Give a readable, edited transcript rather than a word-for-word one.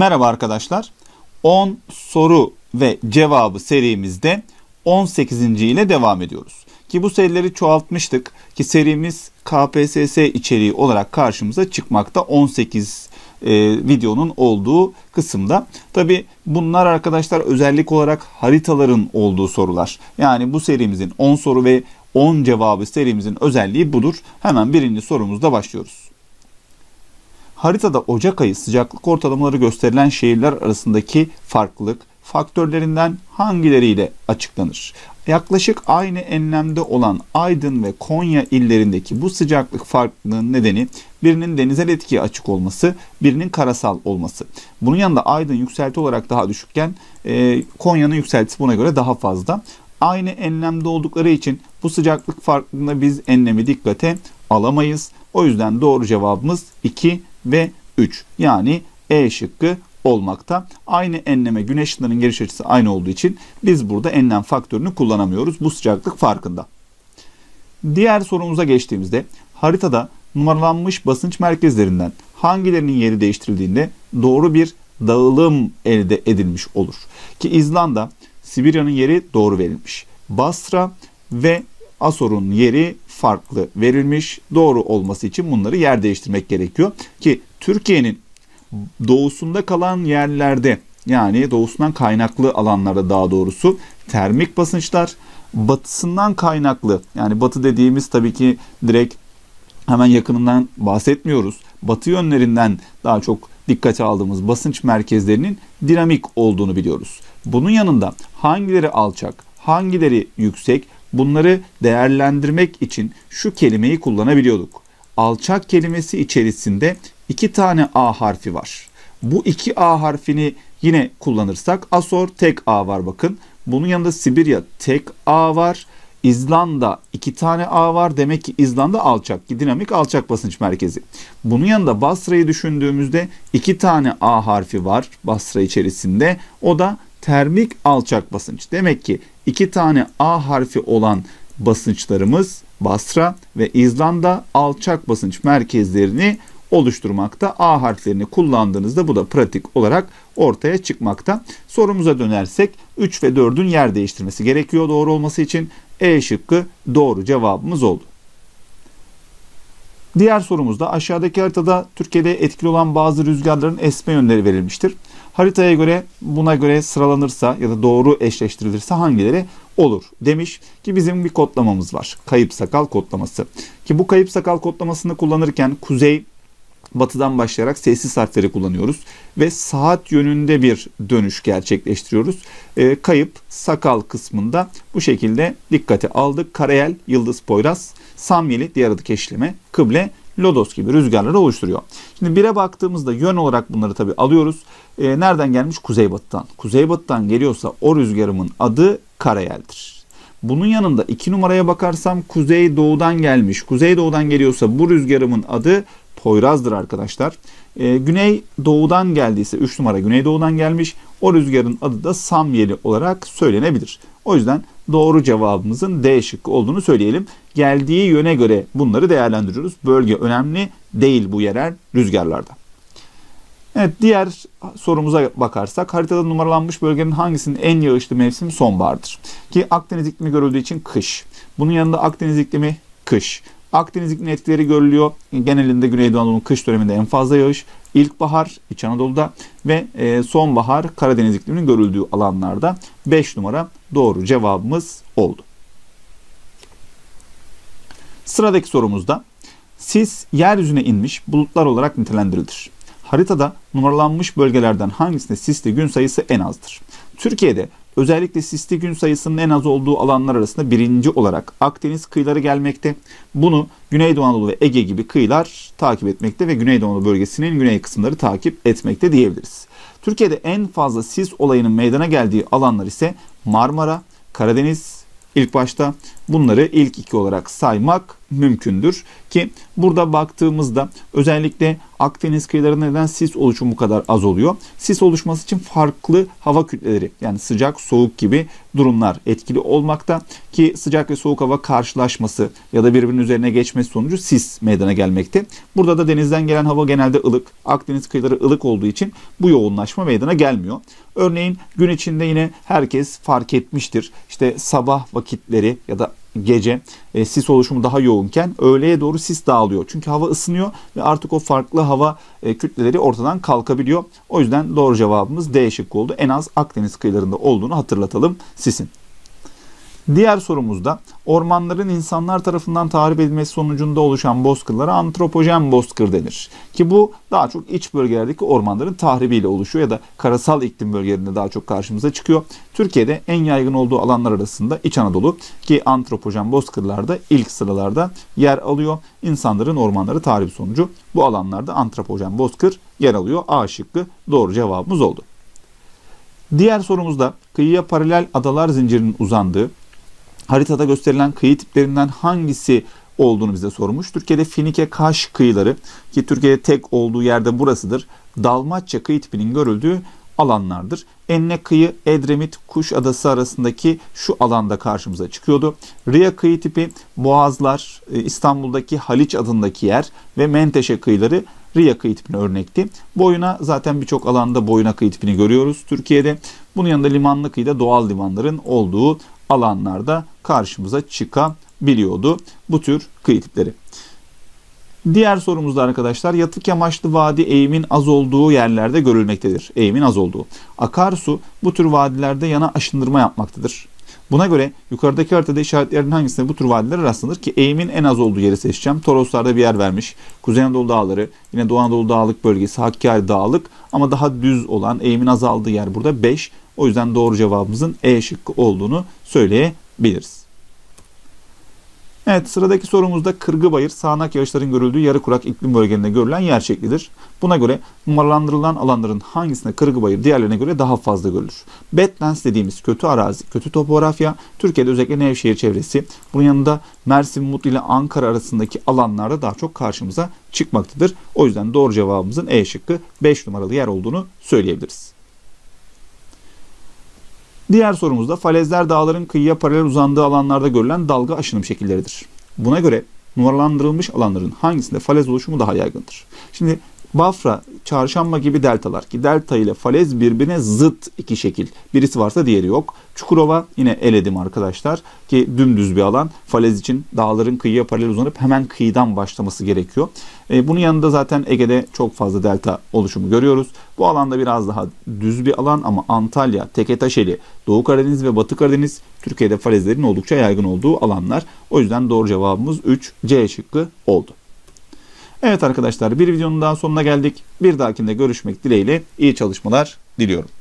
Merhaba arkadaşlar. 10 soru ve cevabı serimizde 18. ile devam ediyoruz. Ki bu serileri çoğaltmıştık ki serimiz KPSS içeriği olarak karşımıza çıkmakta 18 videonun olduğu kısımda. Tabi bunlar arkadaşlar özellik olarak haritaların olduğu sorular. Yani bu serimizin 10 soru ve 10 cevabı serimizin özelliği budur. Hemen birinci sorumuzda başlıyoruz. Haritada Ocak ayı sıcaklık ortalamaları gösterilen şehirler arasındaki farklılık faktörlerinden hangileriyle açıklanır? Yaklaşık aynı enlemde olan Aydın ve Konya illerindeki bu sıcaklık farklılığının nedeni birinin denizel etkiye açık olması, birinin karasal olması. Bunun yanında Aydın yükselti olarak daha düşükken Konya'nın yükseltisi buna göre daha fazla. Aynı enlemde oldukları için bu sıcaklık farklılığında biz enlemi dikkate alamayız. O yüzden doğru cevabımız 2 ve 3. Yani E şıkkı olmakta. Aynı enleme güneş ışınlarının geliş açısı aynı olduğu için biz burada enlem faktörünü kullanamıyoruz bu sıcaklık farkında. Diğer sorumuza geçtiğimizde haritada numaralanmış basınç merkezlerinden hangilerinin yeri değiştirildiğinde doğru bir dağılım elde edilmiş olur. Ki İzlanda, Sibirya'nın yeri doğru verilmiş. Basra ve Azor'un yeri farklı verilmiş. Doğru olması için bunları yer değiştirmek gerekiyor. Ki Türkiye'nin doğusunda kalan yerlerde, yani doğusundan kaynaklı alanlarda daha doğrusu termik basınçlar, batısından kaynaklı, yani batı dediğimiz tabii ki direkt hemen yakınından bahsetmiyoruz. Batı yönlerinden daha çok dikkate aldığımız basınç merkezlerinin dinamik olduğunu biliyoruz. Bunun yanında hangileri alçak, hangileri yüksek, bunları değerlendirmek için şu kelimeyi kullanabiliyorduk. Alçak kelimesi içerisinde 2 tane A harfi var. Bu 2 A harfini yine kullanırsak Azor tek A var bakın. Bunun yanında Sibirya tek A var. İzlanda 2 tane A var. Demek ki İzlanda alçak, dinamik alçak basınç merkezi. Bunun yanında Basra'yı düşündüğümüzde 2 tane A harfi var Basra içerisinde. O da termik alçak basınç. Demek ki 2 tane A harfi olan basınçlarımız Basra ve İzlanda alçak basınç merkezlerini oluşturmakta. A harflerini kullandığınızda bu da pratik olarak ortaya çıkmakta. Sorumuza dönersek 3 ve 4'ün yer değiştirmesi gerekiyor doğru olması için. E şıkkı doğru cevabımız oldu. Diğer sorumuzda aşağıdaki haritada Türkiye'de etkili olan bazı rüzgarların esme yönleri verilmiştir. Haritaya göre buna göre sıralanırsa ya da doğru eşleştirilirse hangileri olur demiş ki bizim bir kodlamamız var. Kayıp sakal kodlaması. Ki bu kayıp sakal kodlamasını kullanırken kuzey batıdan başlayarak sessiz harfleri kullanıyoruz ve saat yönünde bir dönüş gerçekleştiriyoruz. Kayıp sakal kısmında bu şekilde dikkate aldık. Karayel, Yıldız Poyraz, Samyeli, diğer adı Keşleme, Kıble, Lodos gibi rüzgarları oluşturuyor. Şimdi 1'e baktığımızda yön olarak bunları tabi alıyoruz. Nereden gelmiş? Kuzeybatıdan. Kuzeybatıdan geliyorsa o rüzgarımın adı karayeldir. Bunun yanında 2 numaraya bakarsam kuzeydoğudan gelmiş. Kuzeydoğudan geliyorsa bu rüzgarımın adı Poyraz'dır arkadaşlar. Güneydoğudan geldiyse 3 numara güneydoğudan gelmiş. O rüzgarın adı da Samyeli olarak söylenebilir. O yüzden doğru cevabımızın D şıkkı olduğunu söyleyelim. Geldiği yöne göre bunları değerlendiriyoruz. Bölge önemli değil bu yerel rüzgarlarda. Evet, diğer sorumuza bakarsak haritada numaralanmış bölgenin hangisinin en yağışlı mevsim sonbahardır? Ki Akdeniz iklimi görüldüğü için kış. Bunun yanında Akdeniz iklimi kış. Akdeniz iklim etkileri görülüyor. Genelinde Güneydoğu Anadolu'nun kış döneminde en fazla yağış, ilkbahar İç Anadolu'da ve sonbahar Karadeniz ikliminin görüldüğü alanlarda. 5 numara doğru cevabımız oldu. Sıradaki sorumuzda sis yeryüzüne inmiş bulutlar olarak nitelendirilir. Haritada numaralanmış bölgelerden hangisinde sisli gün sayısı en azdır? Türkiye'de özellikle sisli gün sayısının en az olduğu alanlar arasında birinci olarak Akdeniz kıyıları gelmekte. Bunu Güneydoğu Anadolu ve Ege gibi kıyılar takip etmekte ve Güneydoğu Anadolu bölgesinin güney kısımları takip etmekte diyebiliriz. Türkiye'de en fazla sis olayının meydana geldiği alanlar ise Marmara, Karadeniz ilk başta bunları ilk 2 olarak saymak mümkündür. Ki burada baktığımızda özellikle Akdeniz kıyılarında neden sis oluşumu bu kadar az oluyor? Sis oluşması için farklı hava kütleleri, yani sıcak, soğuk gibi durumlar etkili olmakta ki sıcak ve soğuk hava karşılaşması ya da birbirinin üzerine geçmesi sonucu sis meydana gelmekte. Burada da denizden gelen hava genelde ılık. Akdeniz kıyıları ılık olduğu için bu yoğunlaşma meydana gelmiyor. Örneğin gün içinde yine herkes fark etmiştir. İşte sabah vakitleri ya da gece sis oluşumu daha yoğunken öğleye doğru sis dağılıyor. Çünkü hava ısınıyor ve artık o farklı hava kütleleri ortadan kalkabiliyor. O yüzden doğru cevabımız D şıkkı oldu. En az Akdeniz kıyılarında olduğunu hatırlatalım sisin. Diğer sorumuzda ormanların insanlar tarafından tahrip edilmesi sonucunda oluşan bozkırlara antropojen bozkır denir. Ki bu daha çok iç bölgelerdeki ormanların tahribiyle oluşuyor ya da karasal iklim bölgelerinde daha çok karşımıza çıkıyor. Türkiye'de en yaygın olduğu alanlar arasında İç Anadolu ki antropojen bozkırlarda ilk sıralarda yer alıyor. İnsanların ormanları tahribi sonucu bu alanlarda antropojen bozkır yer alıyor. A şıkkı doğru cevabımız oldu. Diğer sorumuzda kıyıya paralel adalar zincirinin uzandığı haritada gösterilen kıyı tiplerinden hangisi olduğunu bize sormuş. Türkiye'de Finike Kaş kıyıları ki Türkiye'de tek olduğu yerde burasıdır. Dalmaçya kıyı tipinin görüldüğü alanlardır. Enne kıyı Edremit Kuşadası arasındaki şu alanda karşımıza çıkıyordu. Riya kıyı tipi Boğazlar, İstanbul'daki Haliç adındaki yer ve Menteşe kıyıları Riya kıyı tipine örnekti. Boyuna zaten birçok alanda boyuna kıyı tipini görüyoruz Türkiye'de. Bunun yanında limanlı kıyıda doğal limanların olduğu alanlarda karşımıza çıkabiliyordu bu tür kıyı tipleri. Diğer sorumuzda arkadaşlar yatık yamaçlı vadi eğimin az olduğu yerlerde görülmektedir. Eğimin az olduğu. Akarsu bu tür vadilerde yana aşındırma yapmaktadır. Buna göre yukarıdaki haritada işaretlerin hangisinde bu tür vadilere rastlanır ki eğimin en az olduğu yeri seçeceğim. Toroslar'da bir yer vermiş. Kuzey Anadolu Dağları, yine Doğu Anadolu Dağlık bölgesi, Hakkari Dağlık ama daha düz olan eğimin azaldığı yer burada 5. O yüzden doğru cevabımızın E şıkkı olduğunu söyleyebiliriz. Evet, sıradaki sorumuzda Kırgıbayır sağanak yağışların görüldüğü yarı kurak iklim bölgelerinde görülen yer şeklidir. Buna göre numaralandırılan alanların hangisinde Kırgıbayır diğerlerine göre daha fazla görülür? Badlands dediğimiz kötü arazi, kötü topografya Türkiye'de özellikle Nevşehir çevresi, bunun yanında Mersin, Mutlu ile Ankara arasındaki alanlarda daha çok karşımıza çıkmaktadır. O yüzden doğru cevabımızın E şıkkı 5 numaralı yer olduğunu söyleyebiliriz. Diğer sorumuzda falezler dağların kıyıya paralel uzandığı alanlarda görülen dalga aşınım şekilleridir. Buna göre numaralandırılmış alanların hangisinde falez oluşumu daha yaygındır? Şimdi Bafra, Çarşamba gibi deltalar ki delta ile falez birbirine zıt iki şekil. Birisi varsa diğeri yok. Çukurova yine eledim arkadaşlar ki dümdüz bir alan. Falez için dağların kıyıya paralel uzanıp hemen kıyıdan başlaması gerekiyor. Bunun yanında zaten Ege'de çok fazla delta oluşumu görüyoruz. Bu alanda biraz daha düz bir alan ama Antalya, Teketaşeli, Doğu Karadeniz ve Batı Karadeniz Türkiye'de falezlerin oldukça yaygın olduğu alanlar. O yüzden doğru cevabımız 3, C şıkkı oldu. Evet arkadaşlar, bir videonun daha sonuna geldik. Bir dahakinde görüşmek dileğiyle iyi çalışmalar diliyorum.